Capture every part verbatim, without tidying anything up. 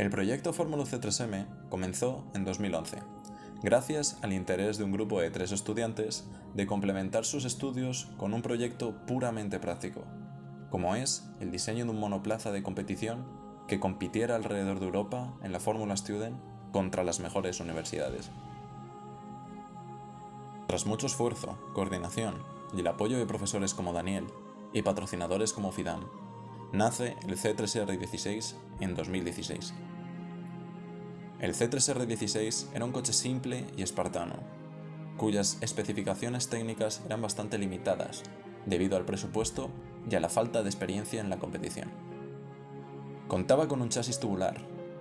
El proyecto Fórmula C tres M comenzó en dos mil once, gracias al interés de un grupo de tres estudiantes de complementar sus estudios con un proyecto puramente práctico, como es el diseño de un monoplaza de competición que compitiera alrededor de Europa en la Fórmula Student contra las mejores universidades. Tras mucho esfuerzo, coordinación y el apoyo de profesores como Daniel y patrocinadores como Fidam, nace el C tres R dieciséis en dos mil dieciséis. El C tres R dieciséis era un coche simple y espartano, cuyas especificaciones técnicas eran bastante limitadas debido al presupuesto y a la falta de experiencia en la competición. Contaba con un chasis tubular,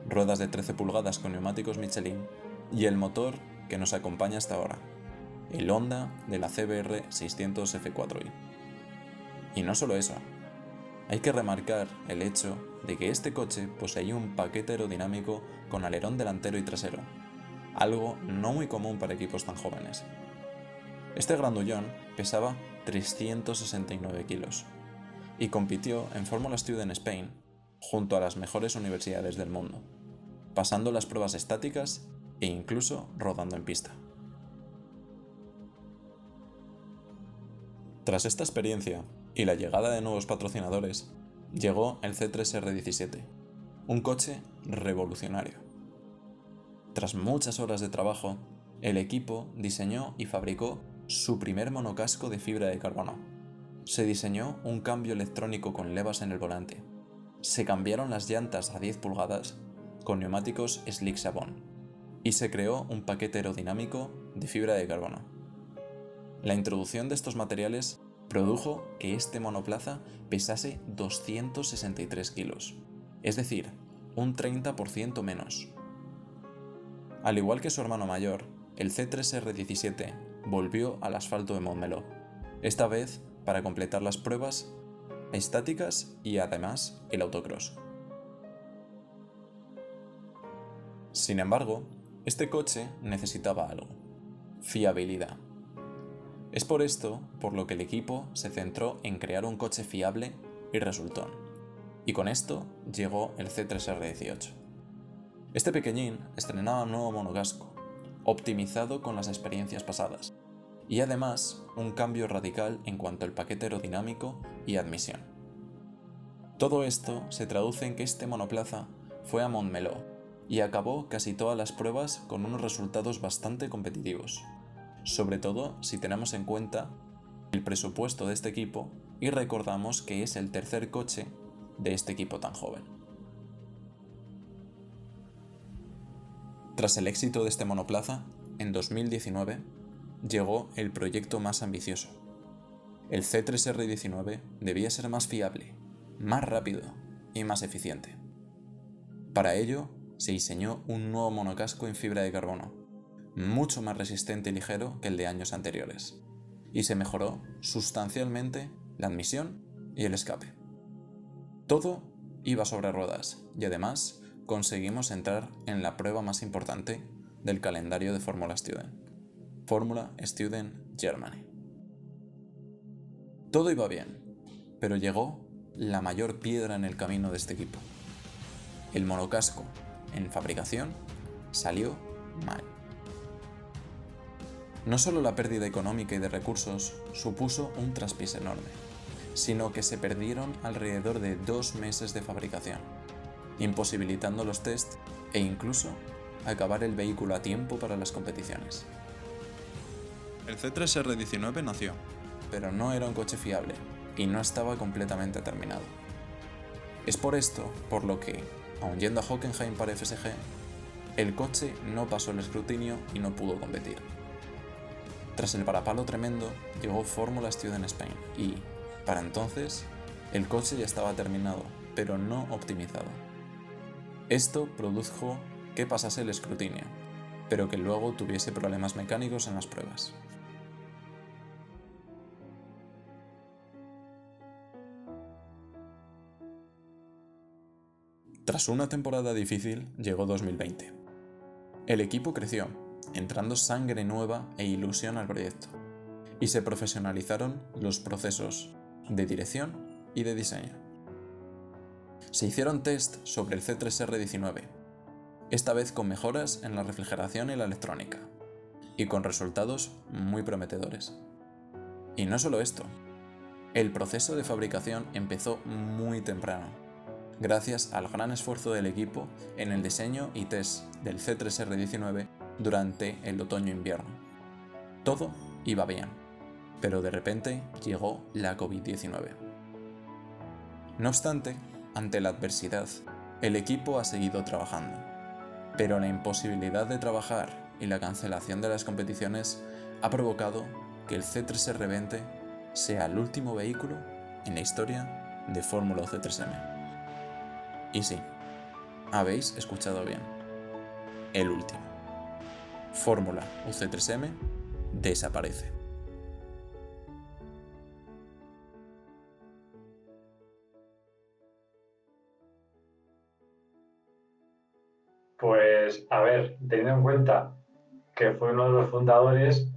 ruedas de trece pulgadas con neumáticos Michelin y el motor que nos acompaña hasta ahora, el Honda de la C B R seiscientos F cuatro i. Y no solo eso, hay que remarcar el hecho de que este coche poseía un paquete aerodinámico con alerón delantero y trasero, algo no muy común para equipos tan jóvenes. Este grandullón pesaba trescientos sesenta y nueve kilos y compitió en Fórmula Student Spain junto a las mejores universidades del mundo, pasando las pruebas estáticas e incluso rodando en pista. Tras esta experiencia y la llegada de nuevos patrocinadores, llegó el C tres R diecisiete, un coche revolucionario. Tras muchas horas de trabajo, el equipo diseñó y fabricó su primer monocasco de fibra de carbono. Se diseñó un cambio electrónico con levas en el volante. Se cambiaron las llantas a diez pulgadas con neumáticos Slick Sabon y se creó un paquete aerodinámico de fibra de carbono. La introducción de estos materiales produjo que este monoplaza pesase doscientos sesenta y tres kilos, es decir, un treinta por ciento menos. Al igual que su hermano mayor, el C tres R diecisiete volvió al asfalto de Montmeló, esta vez para completar las pruebas estáticas y además el autocross. Sin embargo, este coche necesitaba algo: fiabilidad. Es por esto por lo que el equipo se centró en crear un coche fiable y resultón, y con esto llegó el C tres R dieciocho. Este pequeñín estrenaba un nuevo monocasco, optimizado con las experiencias pasadas, y además un cambio radical en cuanto al paquete aerodinámico y admisión. Todo esto se traduce en que este monoplaza fue a Montmeló y acabó casi todas las pruebas con unos resultados bastante competitivos, sobre todo si tenemos en cuenta el presupuesto de este equipo y recordamos que es el tercer coche de este equipo tan joven. Tras el éxito de este monoplaza, en dos mil diecinueve llegó el proyecto más ambicioso. El C tres R diecinueve debía ser más fiable, más rápido y más eficiente. Para ello se diseñó un nuevo monocasco en fibra de carbono, mucho más resistente y ligero que el de años anteriores, y se mejoró sustancialmente la admisión y el escape. Todo iba sobre ruedas y además conseguimos entrar en la prueba más importante del calendario de Fórmula Student, Fórmula Student Germany. Todo iba bien, pero llegó la mayor piedra en el camino de este equipo. El monocasco en fabricación salió mal. No solo la pérdida económica y de recursos supuso un traspiés enorme, sino que se perdieron alrededor de dos meses de fabricación, imposibilitando los test e incluso acabar el vehículo a tiempo para las competiciones. El C tres R diecinueve nació, pero no era un coche fiable y no estaba completamente terminado. Es por esto por lo que, aun yendo a Hockenheim para F S G, el coche no pasó el escrutinio y no pudo competir. Tras el varapalo tremendo, llegó Fórmula Student Spain y, para entonces, el coche ya estaba terminado, pero no optimizado. Esto produjo que pasase el escrutinio, pero que luego tuviese problemas mecánicos en las pruebas. Tras una temporada difícil, llegó dos mil veinte. El equipo creció, entrando sangre nueva e ilusión al proyecto, y se profesionalizaron los procesos de dirección y de diseño. Se hicieron test sobre el C tres R diecinueve esta vez con mejoras en la refrigeración y la electrónica, y con resultados muy prometedores. Y no solo esto, el proceso de fabricación empezó muy temprano, gracias al gran esfuerzo del equipo en el diseño y test del C tres R diecinueve durante el otoño-invierno. Todo iba bien, pero de repente llegó la COVID diecinueve. No obstante, ante la adversidad, el equipo ha seguido trabajando, pero la imposibilidad de trabajar y la cancelación de las competiciones ha provocado que el C tres R veinte sea el último vehículo en la historia de Fórmula C tres M. Y sí, habéis escuchado bien, el último. Fórmula U C tres M desaparece. Pues, a ver, teniendo en cuenta que fue uno de los fundadores,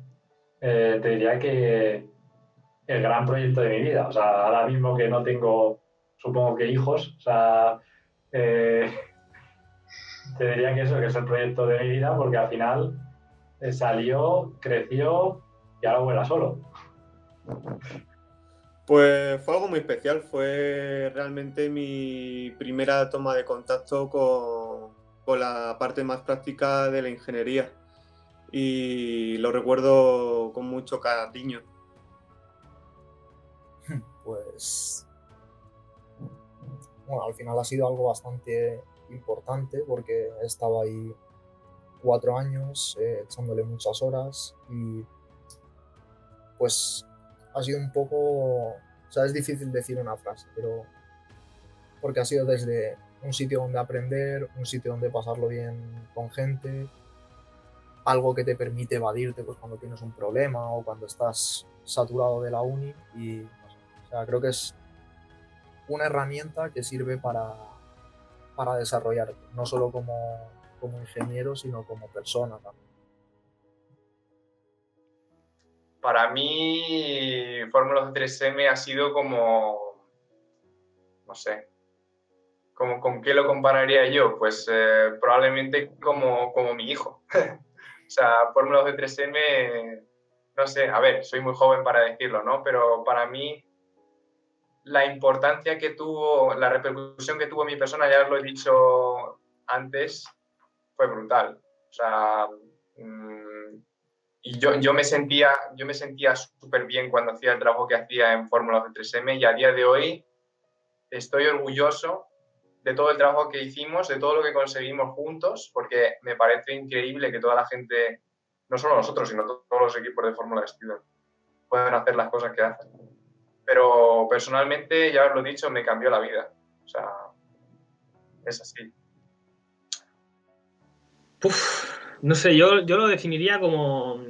eh, te diría que el gran proyecto de mi vida. O sea, ahora mismo que no tengo, supongo que hijos, o sea, eh, te diría que eso, que es el proyecto de mi vida, porque al final eh, salió, creció y ahora vuela solo. Pues fue algo muy especial. Fue realmente mi primera toma de contacto con... con la parte más práctica de la ingeniería, y lo recuerdo con mucho cariño. Pues bueno, al final ha sido algo bastante importante porque he estado ahí cuatro años eh, echándole muchas horas, y pues ha sido un poco, o sea, es difícil decir una frase, pero porque ha sido desde un sitio donde aprender, un sitio donde pasarlo bien con gente, algo que te permite evadirte pues cuando tienes un problema o cuando estás saturado de la uni. Y no sé, o sea, creo que es una herramienta que sirve para, para desarrollarte, no solo como, como ingeniero, sino como persona también. Para mí, Fórmula C tres M ha sido como, no sé, ¿Con, ¿con qué lo compararía yo? Pues eh, probablemente como, como mi hijo. O sea, Fórmula C tres M, no sé, a ver, soy muy joven para decirlo, ¿no? Pero para mí la importancia que tuvo, la repercusión que tuvo en mi persona, ya os lo he dicho antes, fue brutal. O sea, mmm, y yo, yo me sentía, yo me sentía súper bien cuando hacía el trabajo que hacía en Fórmula C tres M, y a día de hoy estoy orgulloso de todo el trabajo que hicimos, de todo lo que conseguimos juntos, porque me parece increíble que toda la gente, no solo nosotros, sino todos los equipos de Fórmula Student, puedan hacer las cosas que hacen. Pero personalmente, ya os lo he dicho, me cambió la vida. O sea, es así. Uf, no sé, yo, yo lo definiría como,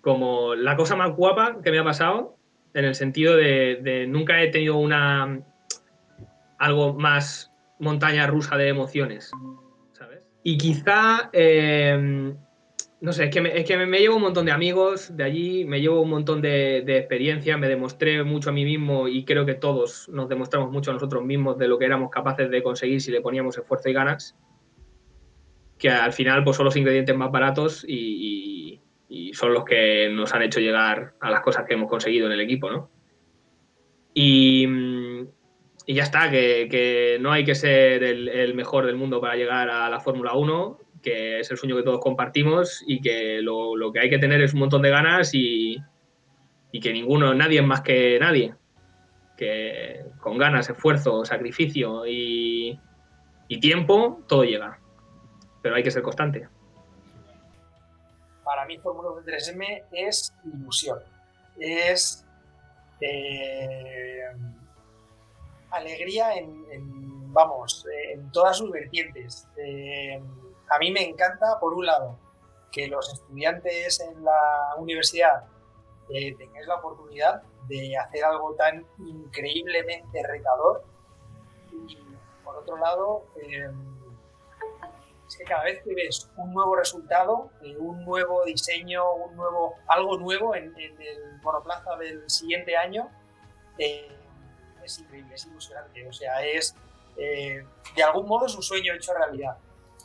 como la cosa más guapa que me ha pasado, en el sentido de, de nunca he tenido una... algo más montaña rusa de emociones, ¿sabes? Y quizá, eh, no sé, es que, me, es que me llevo un montón de amigos de allí, me llevo un montón de, de experiencias, me demostré mucho a mí mismo, y creo que todos nos demostramos mucho a nosotros mismos de lo que éramos capaces de conseguir si le poníamos esfuerzo y ganas, que al final pues son los ingredientes más baratos y, y, y son los que nos han hecho llegar a las cosas que hemos conseguido en el equipo, ¿no? Y... Y ya está, que, que no hay que ser el, el mejor del mundo para llegar a la Fórmula uno, que es el sueño que todos compartimos, y que lo, lo que hay que tener es un montón de ganas y, y que ninguno, nadie es más que nadie. Que con ganas, esfuerzo, sacrificio y, y tiempo, todo llega. Pero hay que ser constante. Para mí Fórmula C tres M es ilusión. Es... Eh... alegría en, en, vamos, en todas sus vertientes. Eh, a mí me encanta, por un lado, que los estudiantes en la universidad eh, tengáis la oportunidad de hacer algo tan increíblemente retador, y por otro lado, eh, es que cada vez que ves un nuevo resultado, eh, un nuevo diseño, un nuevo, algo nuevo en, en el monoplaza del siguiente año, eh, es increíble, es ilusionante, o sea, es eh, de algún modo es un sueño hecho realidad.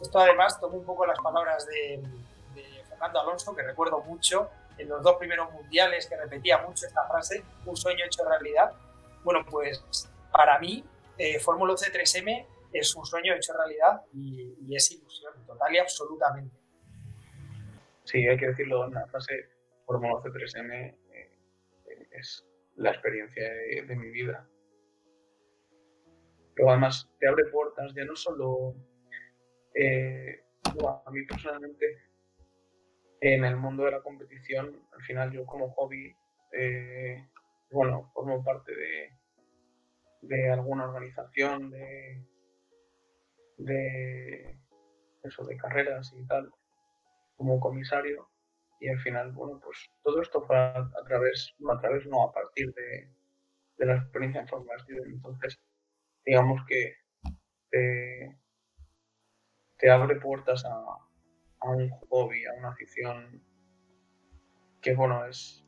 Esto además tomo un poco las palabras de, de Fernando Alonso, que recuerdo mucho, en los dos primeros mundiales, que repetía mucho esta frase, un sueño hecho realidad. Bueno, pues para mí, eh, Fórmula C tres M es un sueño hecho realidad y, y es ilusión total y absolutamente. Sí, hay que decirlo en la frase, Fórmula C tres M eh, es la experiencia de, de mi vida. Pero además te abre puertas, ya no solo eh, a mí personalmente, en el mundo de la competición, al final yo como hobby, eh, bueno, formo parte de, de alguna organización de, de eso, de carreras y tal, como comisario, y al final, bueno, pues todo esto fue a, a través, no a través, no, a partir de, de la experiencia en Fórmula Student. Entonces, digamos que te, te abre puertas a... a un hobby, a una afición que, bueno, es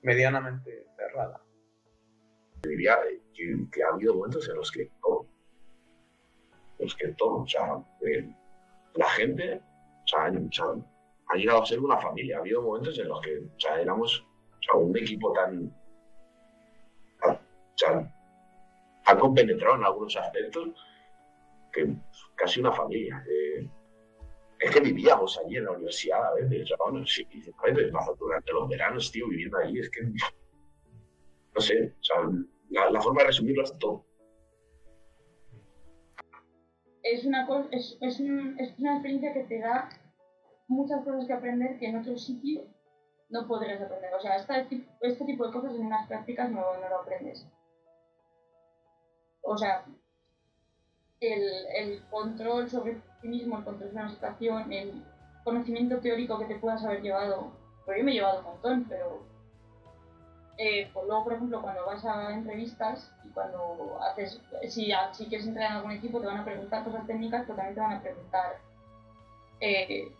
medianamente cerrada. Diría que, que ha habido momentos en los que todo, los que todo, o sea, eh, la gente, o sea, han, o sea, ha llegado a ser una familia. Ha habido momentos en los que, o sea, éramos, o sea, un equipo tan, tan, o sea, tan compenetrado en algunos aspectos que casi una familia. Eh, Es que vivíamos allí en la universidad a veces, bueno, sí, a veces, durante los veranos, tío, viviendo allí, es que, no sé, o sea, la, la forma de resumirlo es todo. Es una, cosa, es, es, un, es una experiencia que te da muchas cosas que aprender que en otro sitio no podrías aprender. O sea, esta, este tipo de cosas en unas prácticas no, no lo aprendes. O sea, el, el control sobre... ti mismo, el control de una situación, el conocimiento teórico que te puedas haber llevado, pero yo me he llevado un montón, pero eh, pues luego, por ejemplo, cuando vas a entrevistas y cuando haces, si, si quieres entrar en algún equipo te van a preguntar cosas técnicas, pero también te van a preguntar eh,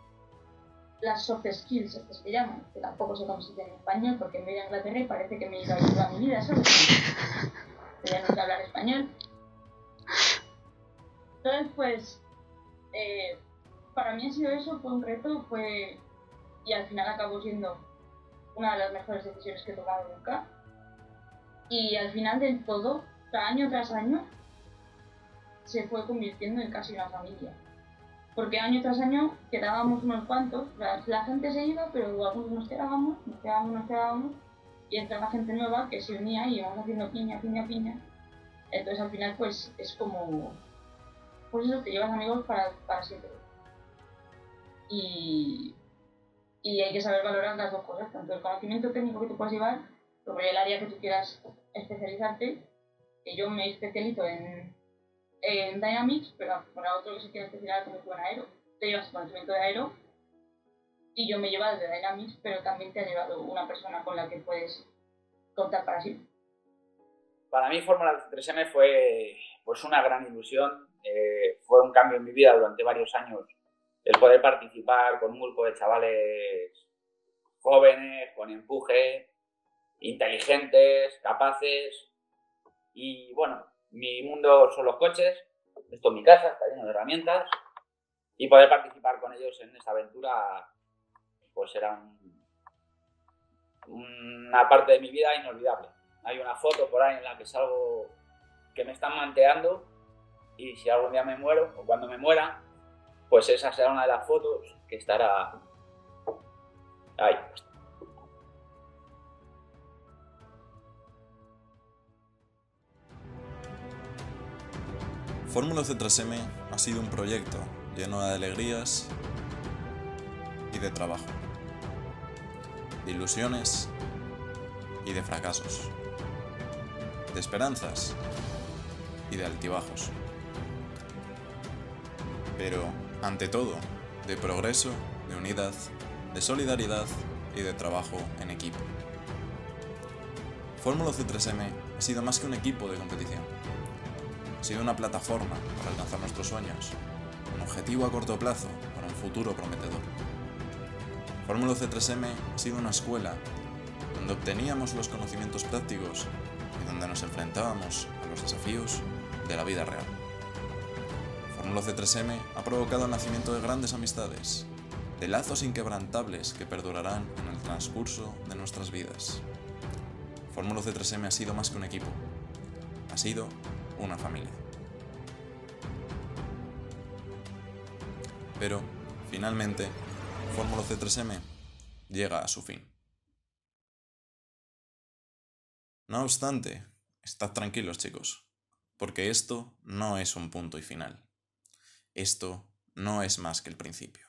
las soft skills, estas que llaman, que tampoco sé cómo se dice en español, porque me voy a Inglaterra y parece que me he ido a vivir toda mi vida, ¿sabes? Ya no sé hablar español. Entonces, pues, Eh, para mí ha sido eso, fue un reto, fue, y al final acabó siendo una de las mejores decisiones que he tomado nunca. Y al final del todo, año tras año, se fue convirtiendo en casi una familia. Porque año tras año quedábamos unos cuantos, la, la gente se iba, pero algunos nos quedábamos, nos quedábamos, nos quedábamos, y entraba gente nueva que se unía y íbamos haciendo piña, piña, piña. Entonces al final pues es como... pues eso, te llevas amigos para, para siempre. Y, y hay que saber valorar las dos cosas, tanto el conocimiento técnico que tú puedas llevar, sobre el área que tú quieras especializarte, que yo me especializo en, en Dynamics, pero para otro que se quiera especializar como tú en Aero, te llevas el conocimiento de Aero, y yo me he llevado de Dynamics, pero también te ha llevado una persona con la que puedes contar para siempre. Para mí Fórmula C tres M fue pues una gran ilusión. Eh, fue un cambio en mi vida durante varios años el poder participar con un grupo de chavales jóvenes, con empuje, inteligentes, capaces. Y bueno, mi mundo son los coches, esto es mi casa, está lleno de herramientas, y poder participar con ellos en esta aventura pues era un, una parte de mi vida inolvidable. Hay una foto por ahí en la que salgo que me están manteando. Y si algún día me muero, o cuando me muera, pues esa será una de las fotos que estará ahí. Fórmula C tres M ha sido un proyecto lleno de alegrías y de trabajo, de ilusiones y de fracasos, de esperanzas y de altibajos. Pero, ante todo, de progreso, de unidad, de solidaridad y de trabajo en equipo. Fórmula C tres M ha sido más que un equipo de competición. Ha sido una plataforma para alcanzar nuestros sueños, un objetivo a corto plazo para un futuro prometedor. Fórmula C tres M ha sido una escuela donde obteníamos los conocimientos prácticos y donde nos enfrentábamos a los desafíos de la vida real. Fórmula C tres M ha provocado el nacimiento de grandes amistades, de lazos inquebrantables que perdurarán en el transcurso de nuestras vidas. Fórmula C tres M ha sido más que un equipo, ha sido una familia. Pero, finalmente, Fórmula C tres M llega a su fin. No obstante, estad tranquilos, chicos, porque esto no es un punto y final. Esto no es más que el principio.